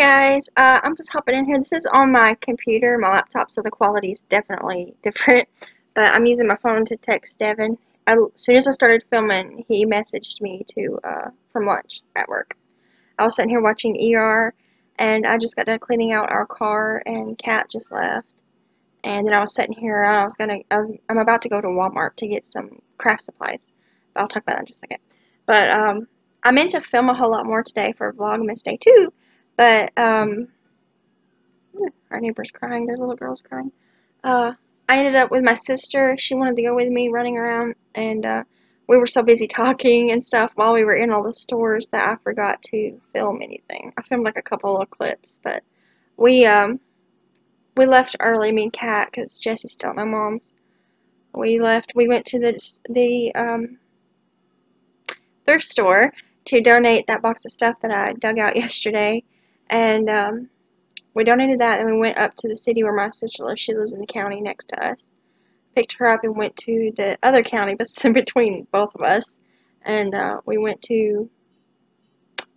guys, I'm just hopping in here. This is on my computer, my laptop, so the quality is definitely different. But I'm using my phone to text Devin. As soon as I started filming, he messaged me from lunch at work. I was sitting here watching ER, and I just got done cleaning out our car, and Kat just left. And then I was sitting here, and I'm about to go to Walmart to get some craft supplies. But I'll talk about that in just a second. But I meant to film a whole lot more today for Vlogmas Day 2, but our neighbor's crying. Their little girl's crying. I ended up with my sister. She wanted to go with me, running around, and we were so busy talking and stuff while we were in all the stores that I forgot to film anything. I filmed like a couple of clips, but we left early, me and Kat, because Jesse's still at my mom's. We left. We went to the thrift store to donate that box of stuff that I dug out yesterday, and we donated that, and we went up to the city where my sister lives. She lives in the county next to us. Picked her up and went to the other county, but it's in between both of us, and we went to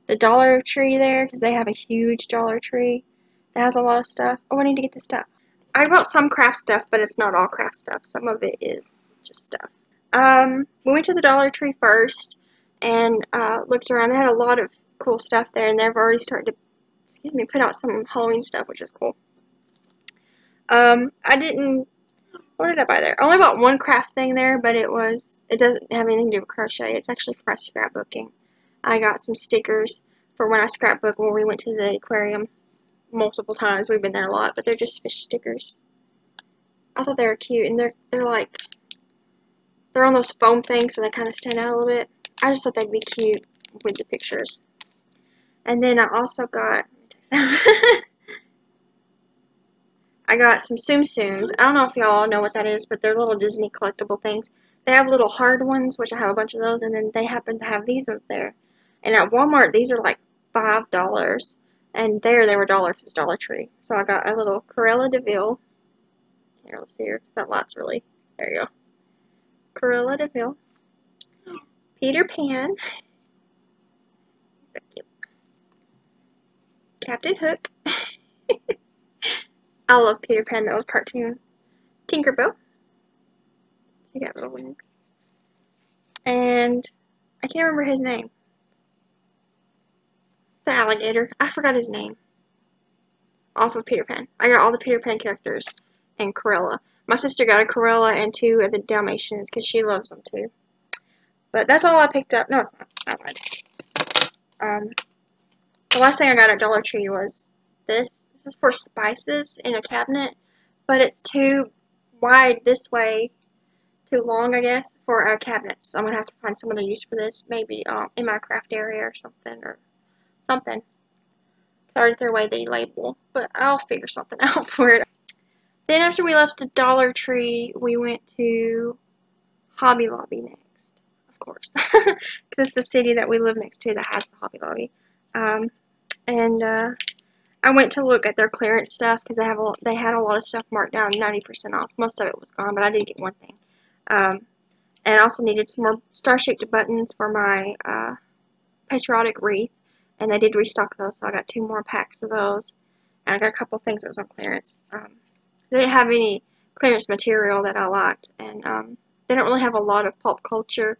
the Dollar Tree there, because they have a huge Dollar Tree that has a lot of stuff. Oh, I need to get this stuff. I brought some craft stuff, but it's not all craft stuff. Some of it is just stuff. We went to the Dollar Tree first and looked around. They had a lot of cool stuff there, and they've already started to, excuse me, put out some Halloween stuff, which is cool. What did I buy there? I only bought one craft thing there, but it doesn't have anything to do with crochet. It's actually for my scrapbooking. I got some stickers for when I scrapbook when we went to the aquarium multiple times. We've been there a lot, but they're just fish stickers. I thought they were cute, and they're on those foam things, so they kind of stand out a little bit. I just thought they'd be cute with the pictures. And then I also got I got some tsum-tsums. I don't know if y'all know what that is, but they're little Disney collectible things. They have little hard ones, which I have a bunch of those, and then they happen to have these ones there. And at Walmart, these are like $5, and there they were $1 because it's Dollar Tree. So I got a little Cruella Deville. Here, let's see here. That light's really, there you go. Cruella Deville. Peter Pan. Captain Hook. I love Peter Pan, the old cartoon. Tinkerbell. He got little wings. And I can't remember his name. The alligator. I forgot his name. Off of Peter Pan. I got all the Peter Pan characters and Cruella. My sister got a Cruella and 2 of the Dalmatians because she loves them too. But that's all I picked up. No, it's not. I lied. The last thing I got at Dollar Tree was this. This is for spices in a cabinet, but it's too wide this way, too long, I guess, for our cabinets. So I'm going to have to find someone to use for this, maybe in my craft area or something, It's already threw away the label, but I'll figure something out for it. Then after we left the Dollar Tree, we went to Hobby Lobby next, of course, because it's the city that we live next to that has the Hobby Lobby. I went to look at their clearance stuff because they had a lot of stuff marked down 90% off. Most of it was gone, but I did get one thing. And I also needed some more star-shaped buttons for my patriotic wreath, and they did restock those, so I got 2 more packs of those. And I got a couple things that was on clearance. They didn't have any clearance material that I liked, and they don't really have a lot of pulp culture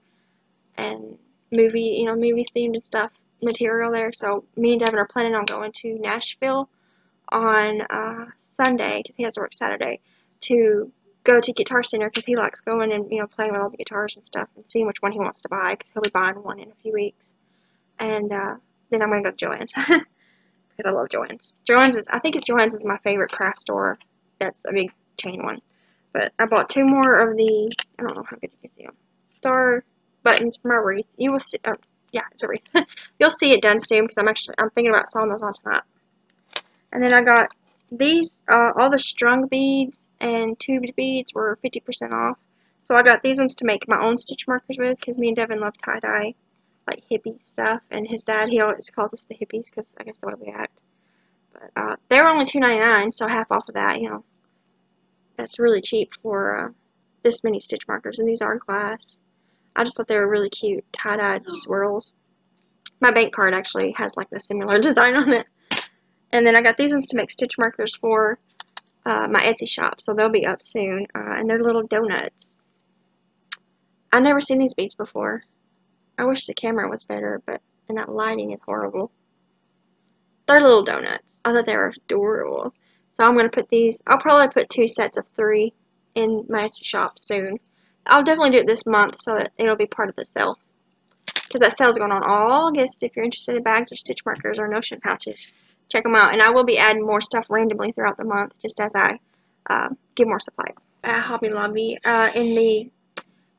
and movie-themed and stuff. Material there, so me and Devin are planning on going to Nashville on Sunday, because he has to work Saturday, to go to Guitar Center, because he likes going and, you know, playing with all the guitars and stuff, and seeing which one he wants to buy, because he'll be buying one in a few weeks, and then I'm going to go to Joann's, because I love Joann's. Joann's is my favorite craft store. That's a big chain one, but I bought 2 more of the, I don't know how good you can see them, star buttons for my wreath. You will see, yeah, it's a wreath. You'll see it done soon because I'm thinking about sewing those on tonight. And then I got these, all the strung beads and tubed beads were 50% off. So I got these ones to make my own stitch markers with because me and Devin love tie-dye, like hippie stuff. And his dad, he always calls us the hippies because I guess the way we act. But they were only $2.99, so half off of that, you know. That's really cheap for this many stitch markers. And these are in glass. I just thought they were really cute tie-dyed swirls. My bank card actually has like a similar design on it. And then I got these ones to make stitch markers for my Etsy shop, so they'll be up soon. And they're little donuts. I've never seen these beads before. I wish the camera was better, but and that lighting is horrible. They're little donuts. I thought they were adorable. So I'm going to put these, I'll probably put 2 sets of 3 in my Etsy shop soon. I'll definitely do it this month so that it'll be part of the sale. Because that sale's going on all August. If you're interested in bags or stitch markers or notion pouches, check them out. And I will be adding more stuff randomly throughout the month just as I get more supplies. At Hobby Lobby, in the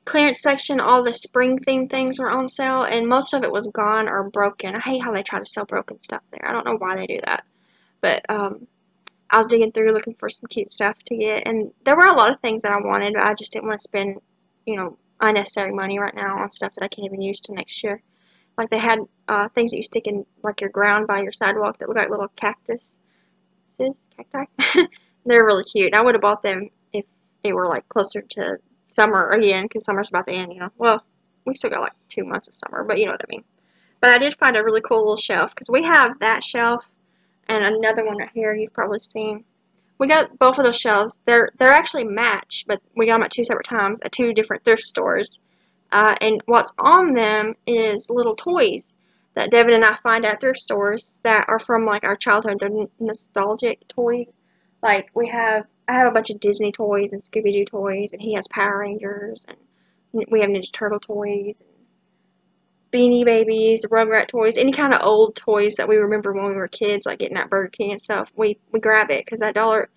clearance section, all the spring themed things were on sale, and most of it was gone or broken. I hate how they try to sell broken stuff there. I don't know why they do that. But I was digging through looking for some cute stuff to get, and there were a lot of things that I wanted, but I just didn't want to spend, you know, unnecessary money right now on stuff that I can't even use till next year. Like they had things that you stick in like your ground by your sidewalk that look like little cactuses. Cacti? They're really cute. I would have bought them if they were like closer to summer again, because summer's about the end, you know. Well, we still got like 2 months of summer, but you know what I mean. But I did find a really cool little shelf, because we have that shelf and another one right here you've probably seen. We got both of those shelves. They're actually matched, but we got them at 2 separate times at 2 different thrift stores. And what's on them is little toys that Devin and I find at thrift stores that are from like our childhood. They're nostalgic toys. Like I have a bunch of Disney toys and Scooby-Doo toys, and he has Power Rangers, and we have Ninja Turtle toys, and Beanie Babies, Rugrat toys, any kind of old toys that we remember when we were kids, like getting at Burger King and stuff. We grab it, because at dollar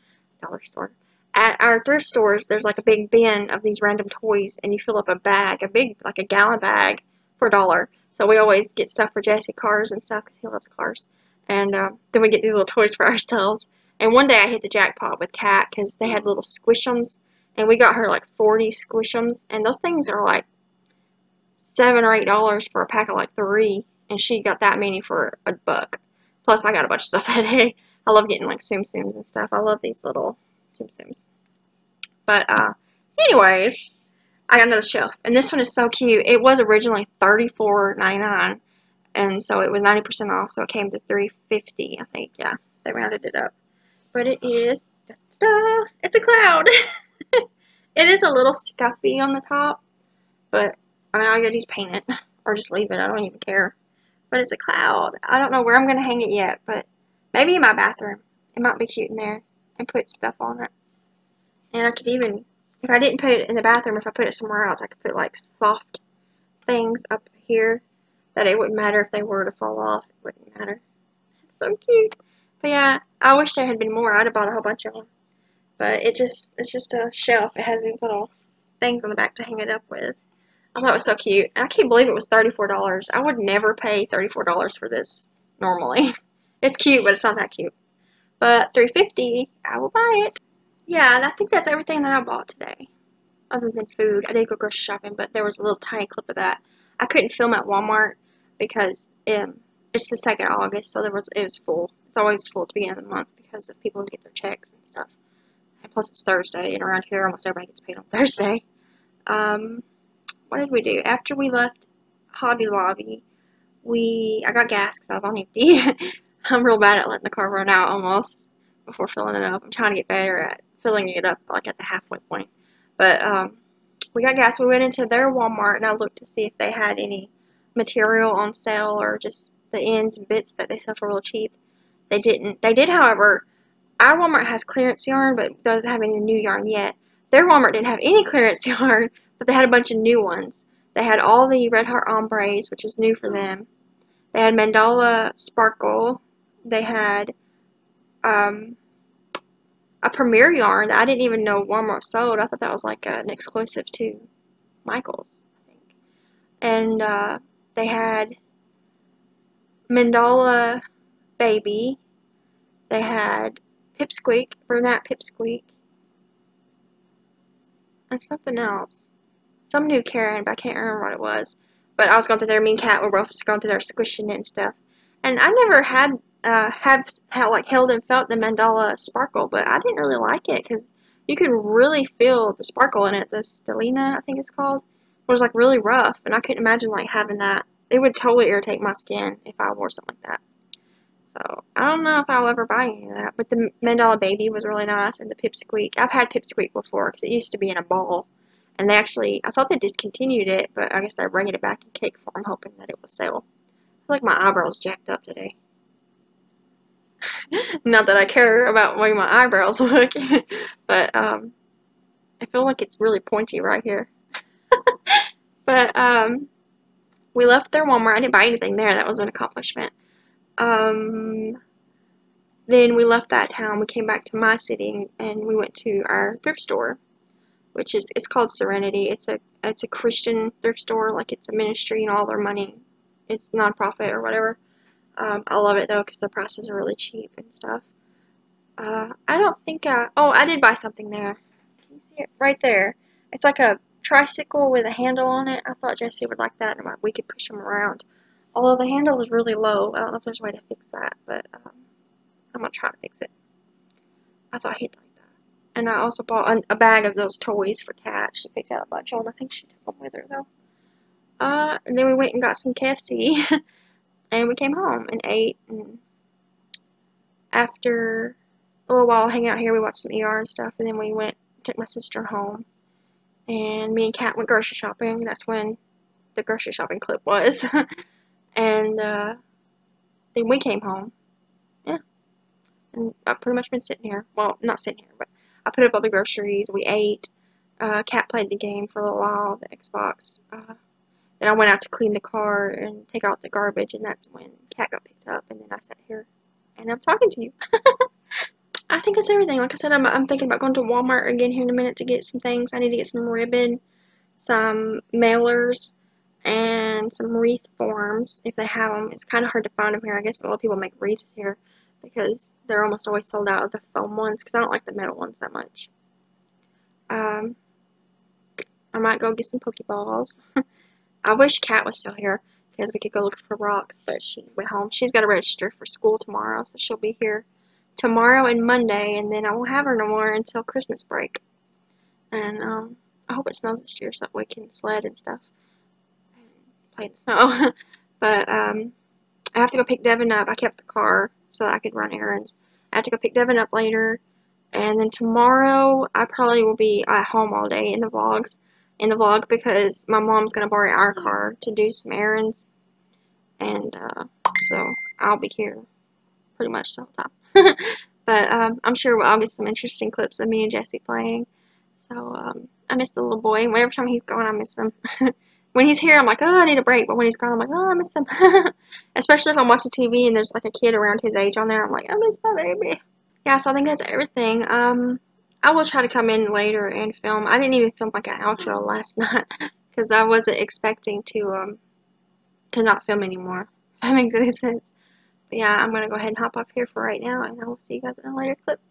store, at our thrift stores, there's like a big bin of these random toys, and you fill up a bag, a big, like a gallon bag for $1. So we always get stuff for Jesse, cars and stuff, because he loves cars. And then we get these little toys for ourselves. And one day I hit the jackpot with Kat, because they had little squishums, and we got her like 40 squishums, and those things are like $7 or $8 for a pack of like 3, and she got that many for $1. Plus, I got a bunch of stuff that day. I love getting like tsum-tsums and stuff. I love these little tsum-tsums. But anyways, I got another shelf, and this one is so cute. It was originally $34.99, and so it was 90% off, so it came to $3.50, I think. Yeah, they rounded it up. But it is, da-da-da, it's a cloud. It is a little scuffy on the top, but I mean, all you gotta do is paint it, or just leave it, I don't even care. But it's a cloud. I don't know where I'm going to hang it yet, but maybe in my bathroom. It might be cute in there, and put stuff on it. And I could even, if I didn't put it in the bathroom, if I put it somewhere else, I could put like soft things up here, that it wouldn't matter if they were to fall off, it wouldn't matter. It's so cute. But yeah, I wish there had been more. I'd have bought a whole bunch of them. But it's just a shelf. It has these little things on the back to hang it up with. I thought it was so cute. I can't believe it was $34. I would never pay $34 for this normally. It's cute, but it's not that cute. But $3.50, I will buy it. Yeah, I think that's everything that I bought today. Other than food. I did go grocery shopping, but there was a little tiny clip of that. I couldn't film at Walmart because it's the 2nd of August, so it was full. It's always full at the beginning of the month because of people get their checks and stuff. And plus it's Thursday, and around here almost everybody gets paid on Thursday. What did we do? After we left Hobby Lobby, I got gas because I was on empty. I'm real bad at letting the car run out almost before filling it up. I'm trying to get better at filling it up like at the halfway point. But we got gas. We went into their Walmart, and I looked to see if they had any material on sale or just the ends and bits that they sell for real cheap. They didn't. They did, however. Our Walmart has clearance yarn, but doesn't have any new yarn yet. Their Walmart didn't have any clearance yarn, but they had a bunch of new ones. They had all the Red Heart ombres, which is new for them. They had Mandala Sparkle. They had a Premier yarn that I didn't even know Walmart sold. I thought that was like an exclusive to Michael's, I think. And they had Mandala Baby. They had Pipsqueak, Bernat Pipsqueak, and something else. Some new Karen, but I can't remember what it was. But I was going through there, me and Kat were both going through there squishing it and stuff. And I never had held and felt the Mandala Sparkle, but I didn't really like it because you could really feel the sparkle in it. The Stellina, I think it's called, was like really rough, and I couldn't imagine like having that. It would totally irritate my skin if I wore something like that. So I don't know if I'll ever buy any of that. But the Mandala Baby was really nice, and the Pipsqueak. I've had Pipsqueak before because it used to be in a ball. And they actually, I thought they discontinued it, but I guess they're bringing it back in cake form, hoping that it will sell. I feel like my eyebrows jacked up today. Not that I care about the way my eyebrows look, but I feel like it's really pointy right here. But we left their Walmart. I didn't buy anything there. That was an accomplishment. Then we left that town. We came back to my city, and we went to our thrift store, which is, it's called Serenity. It's a Christian thrift store. Like, it's a ministry, and all their money, it's nonprofit or whatever. I love it though because the prices are really cheap and stuff. I don't think I did buy something there. Can you see it right there? It's like a tricycle with a handle on it. I thought Jesse would like that, and we could push him around. Although the handle is really low, I don't know if there's a way to fix that, but I'm gonna try to fix it. I thought he'd like that. And I also bought a bag of those toys for Kat. She picked out a bunch of them. I think she took them with her though. And then we went and got some KFC, and we came home and ate. And after a little while hanging out here, we watched some ER and stuff, and then we went and took my sister home. And me and Kat went grocery shopping. That's when the grocery shopping clip was. And then we came home. Yeah. And I've pretty much been sitting here. Well, not sitting here, but I put up all the groceries. We ate. Kat played the game for a little while, the Xbox. Then I went out to clean the car and take out the garbage. And that's when Kat got picked up. And then I sat here. And I'm talking to you. I think that's everything. Like I said, I'm thinking about going to Walmart again here in a minute to get some things. I need to get some ribbon, some mailers, and some wreath forms if they have them. It's kind of hard to find them here. I guess a lot of people make wreaths here because they're almost always sold out of the foam ones because I don't like the metal ones that much. I might go get some Pokeballs. I wish Kat was still here because we could go look for rocks, but she went home. She's got to register for school tomorrow, so she'll be here tomorrow and Monday, and then I won't have her no more until Christmas break. And I hope it snows this year so that we can sled and stuff and play in the snow. But I have to go pick Devin up. I kept the car so that I could run errands. I have to go pick Devin up later, and then tomorrow I probably will be at home all day in the vlog because my mom's gonna borrow our car to do some errands, and so I'll be here pretty much the whole time. But I'm sure I'll get some interesting clips of me and Jesse playing. So I miss the little boy. Every time he's gone, I miss him. When he's here, I'm like, oh, I need a break. But when he's gone, I'm like, oh, I miss him. Especially if I'm watching TV and there's like a kid around his age on there. I'm like, I miss my baby. Yeah, so I think that's everything. I will try to come in later and film. I didn't even film like an outro last night because I wasn't expecting to not film anymore. If that makes any sense. But yeah, I'm going to go ahead and hop off here for right now, and I will see you guys in a later clip.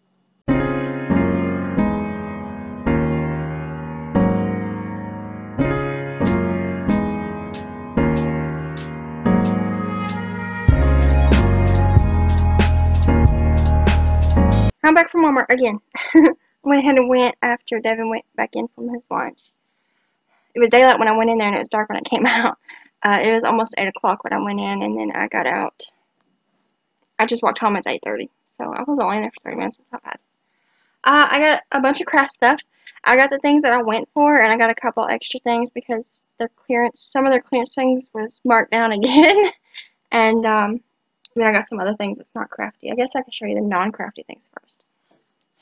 I'm back from Walmart again. I went ahead and went after Devin went back in from his lunch. It was daylight when I went in there, and it was dark when I came out. It was almost 8 o'clock when I went in, and then I got out. I just walked home. It's 8:30, so I was only in there for 30 minutes. It's not bad. I got a bunch of craft stuff. I got the things that I went for, and I got a couple extra things because their clearance, some of their clearance things was marked down again. And then I got some other things that's not crafty. I guess I can show you the non-crafty things first,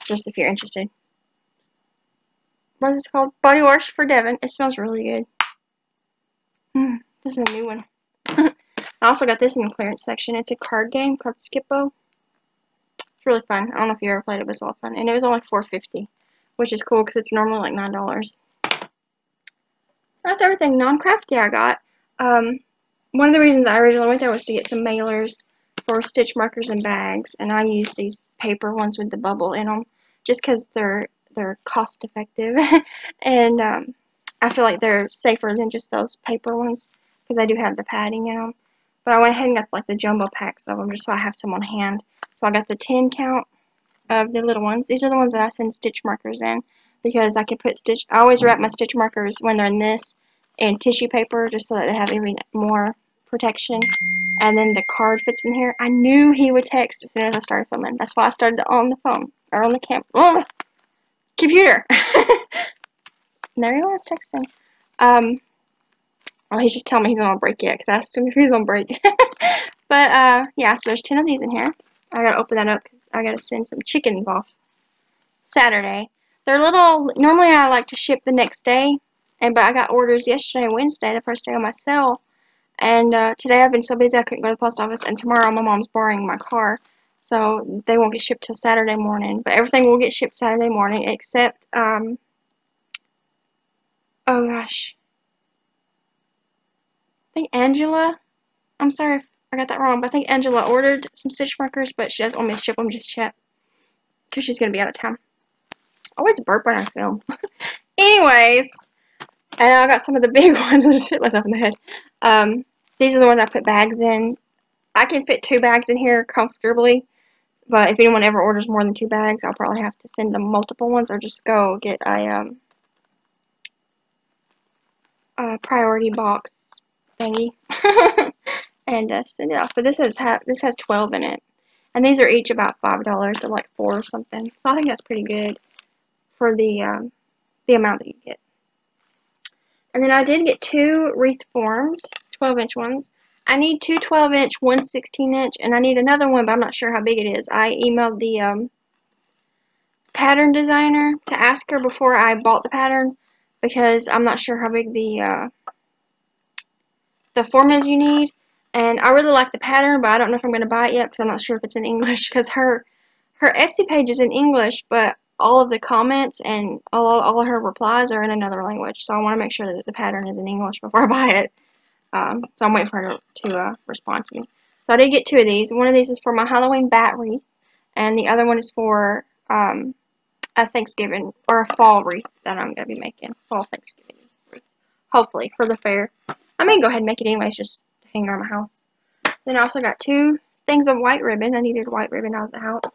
just if you're interested. What is this called? Body wash for Devin. It smells really good. This is a new one. I also got this in the clearance section. It's a card game called Skip-Bo. It's really fun. I don't know if you ever played it, but it's all fun. And it was only $4.50, which is cool because it's normally like $9. That's everything non-crafty I got. One of the reasons I originally went there was to get some mailers for stitch markers and bags. And I use these paper ones with the bubble in them just because they're cost effective. And I feel like they're safer than just those paper ones because they do have the padding in them. But I went ahead and got like the jumbo packs of them just so I have some on hand. So I got the 10 count of the little ones. These are the ones that I send stitch markers in because I can put stitch. I always wrap my stitch markers when they're in this in tissue paper just so that they have even more protection, and then the card fits in here. I knew he would text as soon as I started filming. That's why I started on the phone, or on the computer. There he was texting. Oh, he's just telling me he's not on break yet, because I asked him if he's on break. But, yeah, so there's 10 of these in here. I gotta open that up, because I gotta send some chickens off Saturday. They're little, normally I like to ship the next day, but I got orders yesterday, Wednesday, the first day on my sale. And today I've been so busy I couldn't go to the post office, and tomorrow my mom's borrowing my car, so they won't get shipped till Saturday morning. But everything will get shipped Saturday morning, except, oh gosh, I think Angela, I'm sorry if I got that wrong, but I think Angela ordered some stitch markers, but she doesn't want me to ship them just yet, because she's going to be out of town. I always burp when I film. Anyways, and I got some of the big ones. I just hit myself in the head. These are the ones I put bags in. I can fit 2 bags in here comfortably, but if anyone ever orders more than 2 bags, I'll probably have to send them multiple ones or just go get a priority box thingy and send it off. But this has 12 in it, and these are each about $5. They're like 4 or something, so I think that's pretty good for the amount that you get. And then I did get 2 wreath forms, 12-inch ones. I need 2 12-inch, 1 16-inch, and I need another one, but I'm not sure how big it is. I emailed the pattern designer to ask her before I bought the pattern, because I'm not sure how big the form is you need. And I really like the pattern, but I don't know if I'm going to buy it yet, because I'm not sure if it's in English, because her Etsy page is in English, but all of the comments and all of her replies are in another language, so I want to make sure that the pattern is in English before I buy it. So I'm waiting for her to respond to me. So I did get 2 of these. One of these is for my Halloween bat wreath, and the other one is for a Thanksgiving, or a fall wreath that I'm going to be making. Fall Thanksgiving wreath, hopefully, for the fair. I may go ahead and make it anyways, just to hang around my house. Then I also got 2 things of white ribbon. I needed white ribbon. I was out.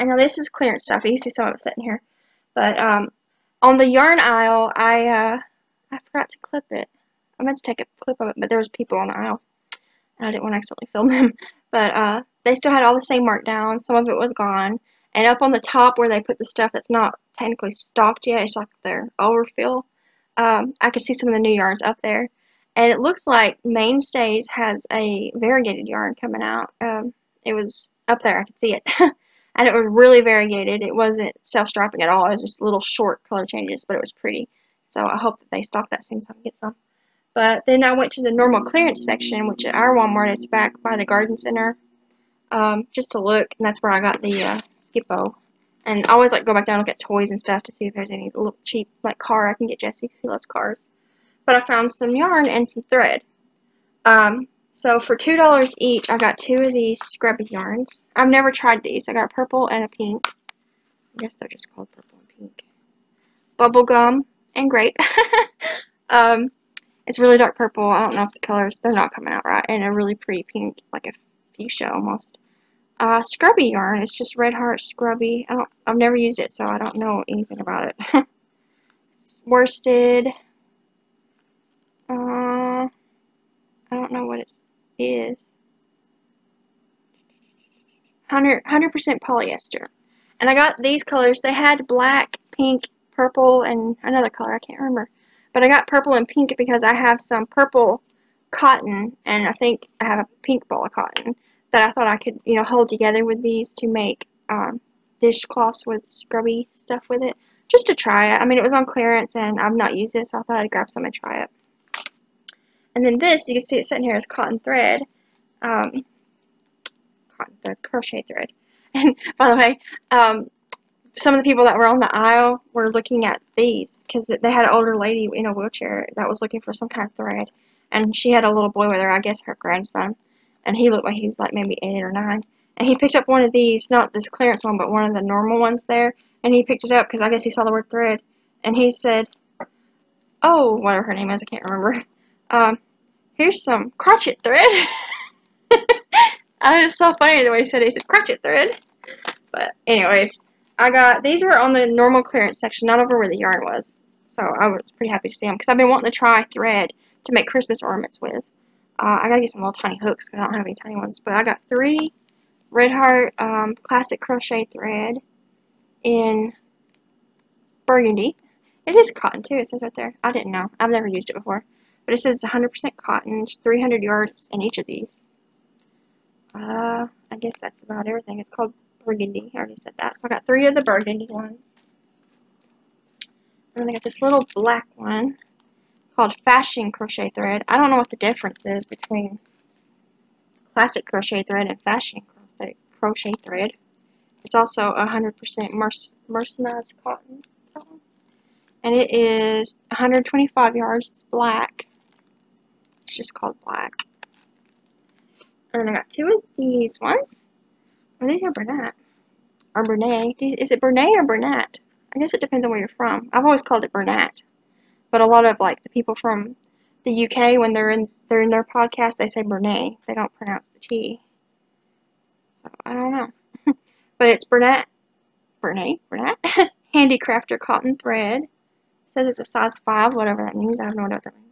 And now this is clearance stuff. You see some of it sitting here. But on the yarn aisle, I forgot to clip it. I meant to take a clip of it, but there was people on the aisle, and I didn't want to accidentally film them. But they still had all the same markdowns. Some of it was gone. And up on the top where they put the stuff that's not technically stocked yet, it's like their overfill, I could see some of the new yarns up there. And it looks like Mainstays has a variegated yarn coming out. It was up there. I could see it. And it was really variegated. It wasn't self-striping at all. It was just little short color changes, but it was pretty. So I hope that they stock that soon so I can get some. But then I went to the normal clearance section, which at our Walmart is back by the garden center, just to look. And that's where I got the Skip-Bo. And I always like go back down and look at toys and stuff to see if there's any little cheap like car I can get Jesse, because he loves cars. But I found some yarn and some thread. So for $2 each, I got 2 of these scrubby yarns. I've never tried these. I got a purple and a pink. I guess they're just called purple and pink. Bubblegum and grape. It's really dark purple. I don't know if the colors, they're not coming out right. And a really pretty pink, like a fuchsia almost. Scrubby yarn. It's just Red Heart Scrubby. I've never used it, so I don't know anything about it. It's worsted. I don't know what it's. Is 100% polyester. And I got these colors. They had black, pink, purple, and another color. I can't remember. But I got purple and pink because I have some purple cotton, and I think I have a pink ball of cotton that I thought I could, you know, hold together with these to make dishcloths with scrubby stuff with it. Just to try it. I mean, it was on clearance, and I've not used it, so I thought I'd grab some and try it. And then this, you can see it sitting here, is cotton thread. Cotton thread, crochet thread. And by the way, some of the people that were on the aisle were looking at these, because they had an older lady in a wheelchair that was looking for some kind of thread. And she had a little boy with her, I guess her grandson. And he looked like he was like maybe 8 or 9. And he picked up one of these, not this clearance one, but one of the normal ones there. And he picked it up because I guess he saw the word thread. And he said, oh, whatever her name is, I can't remember. Here's some crotchet thread. It's so funny the way he said it. He said crotchet thread. But anyways, I got, these were on the normal clearance section, not over where the yarn was. So I was pretty happy to see them, because I've been wanting to try thread to make Christmas ornaments with. I gotta get some little tiny hooks because I don't have any tiny ones. But I got 3 Red Heart classic crochet thread in burgundy. It is cotton too, it says right there. I didn't know. I've never used it before. But it says 100% cotton, 300 yards in each of these. I guess that's about everything. It's called burgundy. I already said that. So I got 3 of the burgundy ones. And then I got this little black one called fashion crochet thread. I don't know what the difference is between classic crochet thread and fashion crochet thread. It's also 100% mercerized cotton. And it is 125 yards. It's black. It's just called black. And then I got 2 of these ones. Oh, these are Bernat. Or Bernay. Is it Bernay or Bernat? I guess it depends on where you're from. I've always called it Bernat. But a lot of, like, the people from the UK, when they're in their podcast, they say Bernay. They don't pronounce the T. So, I don't know. But it's Bernat. Bernay? Bernat? Handicrafter cotton thread. Says it's a size 5, whatever that means. I have no idea what that means.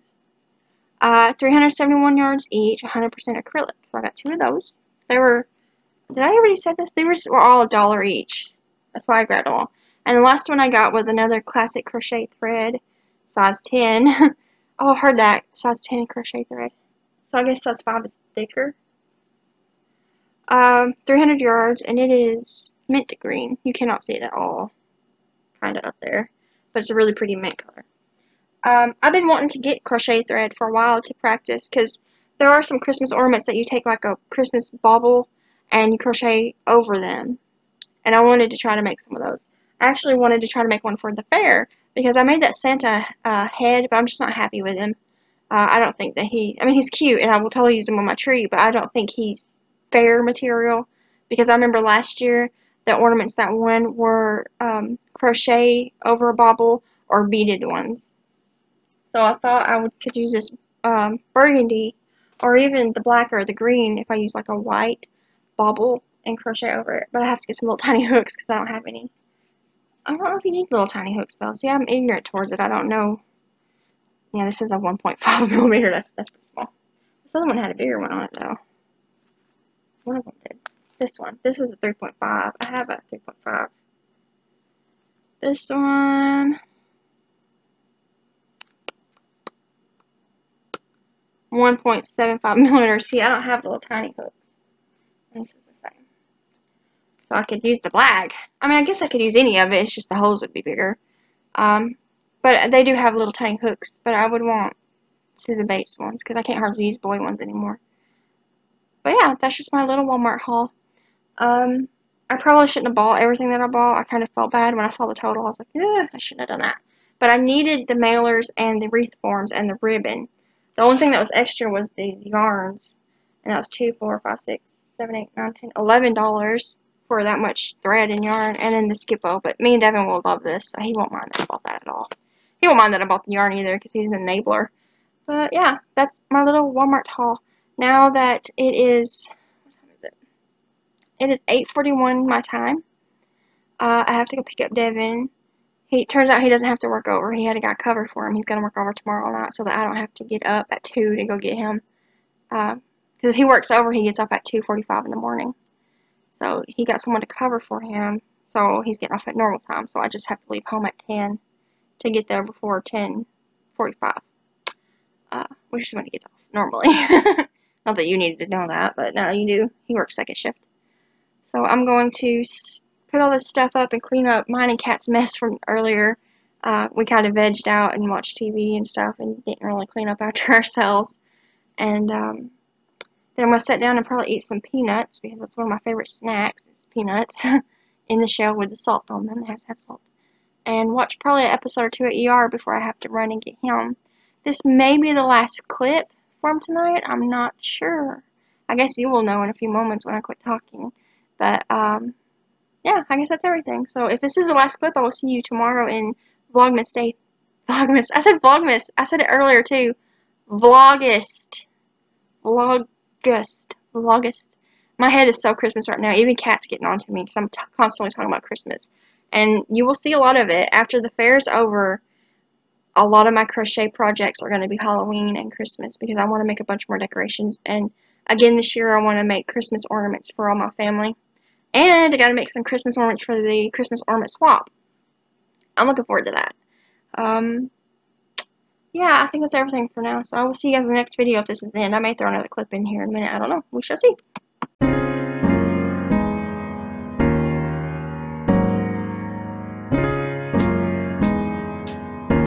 371 yards each, 100% acrylic. So I got 2 of those. They were, did I already say this? They were all $1 each. That's why I grabbed all. And the last one I got was another classic crochet thread, size 10. Oh, I heard that, size 10 crochet thread. So I guess size 5 is thicker. 300 yards, and it is mint green. You cannot see it at all. Kind of up there. But it's a really pretty mint color. I've been wanting to get crochet thread for a while to practice because there are some Christmas ornaments that you take like a Christmas bauble and you crochet over them. And I wanted to try to make some of those. I actually wanted to try to make one for the fair because I made that Santa head, but I'm just not happy with him. I don't think that he, I mean, he's cute and I will totally use him on my tree, but I don't think he's fair material because I remember last year the ornaments that won were crochet over a bauble or beaded ones. So I thought I could use this burgundy or even the black or the green if I use like a white bauble and crochet over it. But I have to get some little tiny hooks because I don't have any. I don't know if you need little tiny hooks though. See, I'm ignorant towards it. I don't know. Yeah, this is a 1.5 millimeter. That's pretty small. This other one had a bigger one on it though. One of them did. This one. This is a 3.5. I have a 3.5. This one. 1.75 millimeters. See, I don't have the little tiny hooks. And this is the same. So I could use the black. I mean, I guess I could use any of it. It's just the holes would be bigger. But they do have little tiny hooks. But I would want Susan Bates ones because I can't hardly use boy ones anymore. But yeah, that's just my little Walmart haul. I probably shouldn't have bought everything that I bought. I kind of felt bad when I saw the total. I was like, yeah, I shouldn't have done that. But I needed the mailers and the wreath forms and the ribbon. The only thing that was extra was these yarns. And that was $11 for that much thread and yarn. And then the Skip-Bo. But me and Devin will love this. So he won't mind that I bought that at all. He won't mind that I bought the yarn either because he's an enabler. But yeah, that's my little Walmart haul. Now that it is... It is 8:41 my time. I have to go pick up Devin. He turns out he doesn't have to work over. He had a guy covered for him. He's going to work over tomorrow night so that I don't have to get up at 2 to go get him. Because if he works over, he gets up at 2:45 in the morning. So he got someone to cover for him. So he's getting off at normal time. So I just have to leave home at 10 to get there before 10:45. Which is when he gets off normally. Not that you needed to know that, but now you do. He works second shift. So I'm going to put all this stuff up and clean up mine and Kat's mess from earlier. We kind of vegged out and watched TV and stuff and didn't really clean up after ourselves. And then I'm going to sit down and probably eat some peanuts because that's one of my favorite snacks is peanuts in the shell with the salt on them. It has to have salt. And watch probably an episode or 2 of ER before I have to run and get him. This may be the last clip for him tonight. I'm not sure. I guess you will know in a few moments when I quit talking. But, yeah, I guess that's everything. So, if this is the last clip, I will see you tomorrow in Vlogmas Day. Vlogmas. I said Vlogmas. I said it earlier, too. Vlogust. Vlogust. Vlogust. My head is so Christmas right now. Even Kat's getting on to me because I'm constantly talking about Christmas. And you will see a lot of it. After the fair is over, a lot of my crochet projects are going to be Halloween and Christmas because I want to make a bunch more decorations. And again, this year I want to make Christmas ornaments for all my family. And I got to make some Christmas ornaments for the Christmas ornament swap. I'm looking forward to that. Yeah, I think that's everything for now. So I will see you guys in the next video if this is the end. I may throw another clip in here in a minute. I don't know. We shall see.